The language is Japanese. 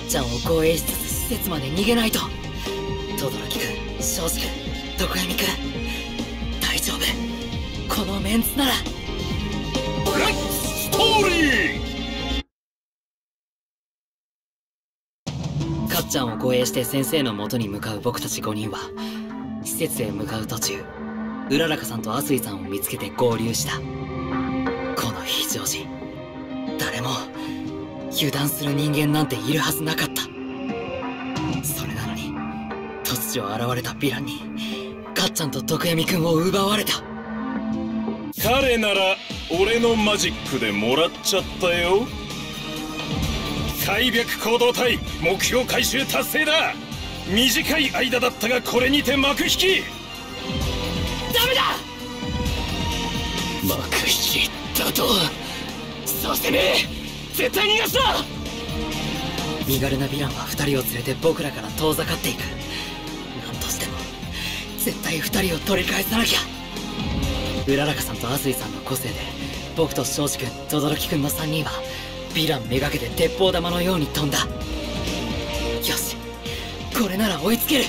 っちゃんを護衛しつつ施設まで逃げないと。轟くん、庄司くん、常闇くん、大丈夫、このメンツなら。ブラックストーリー。かっちゃんを護衛して先生の元に向かう僕たち5人は、施設へ向かう途中、うららかさんとあすいさんを見つけて合流した。この非常時、誰も油断する人間なんているはずなかった。それなのに突如現れたヴィランにかっちゃんと常闇くんを奪われた。彼なら俺のマジックでもらっちゃったよ。開闢行動隊目標回収達成だ。短い間だったがこれにて幕引き。ダメだ、幕引きだとさせねえ。絶対逃がすな。身軽なヴィランは2人を連れて僕らから遠ざかっていく。何としても絶対2人を取り返さなきゃ。うららかさんとあすいさんの個性で僕と庄司君、轟君の3人はヴィランめがけて鉄砲玉のように飛んだ。よし、これなら追いつける。